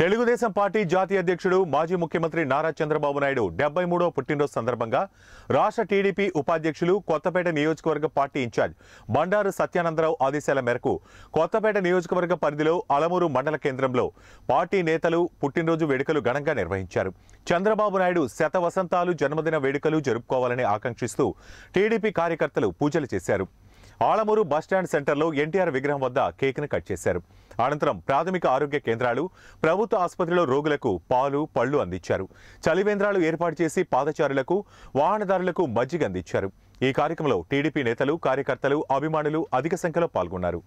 Telugu Desam party జాతీయ అధ్యక్షుడు మాజీ ముఖ్యమంత్రి నారా చంద్రబాబు నాయుడు 73వ పుట్టినరోజు సందర్భంగా రాష్ట్ర టీడీపీ ఉపాధ్యక్షులు కొత్తపేట నియోజకవర్గ పార్టీ ఇన్ఛార్జ్ బండారు సత్యానందరావు ఆదేశాల మేరకు కొత్తపేట నియోజకవర్గ పరిధిలో అలమూరు మండల కేంద్రంలో పార్టీ నేతలు పుట్టినరోజు వేడుకలు ఘనంగా నిర్వహించారు. చంద్రబాబు నాయుడు శత వసంతాలు జన్మదిన వేడుకలు జరుపుకోవాలని ఆకాంక్షిస్తూ టీడీపీ కార్యకర్తలు పూజలు చేశారు. ఆలమూరు బస్టాండ్ సెంటర్లో ఎన్టీఆర్ విగ్రహం వద్ద కేక్ను కట్ చేశారు. అనంతరం ప్రాథమిక ఆరోగ్య కేంద్రాలు, ప్రభుత్వ ఆసుపత్రిలో రోగులకు పాలు, పళ్లు అందించారు. చలివేంద్రాలు ఏర్పాటు చేసి పాదచారులకు, వాహనదారులకు మజ్జిగ అందించారు. ఈ కార్యక్రమంలో టీడీపీ నేతలు, కార్యకర్తలు, అభిమానులు అధిక సంఖ్యలో పాల్గొన్నారు.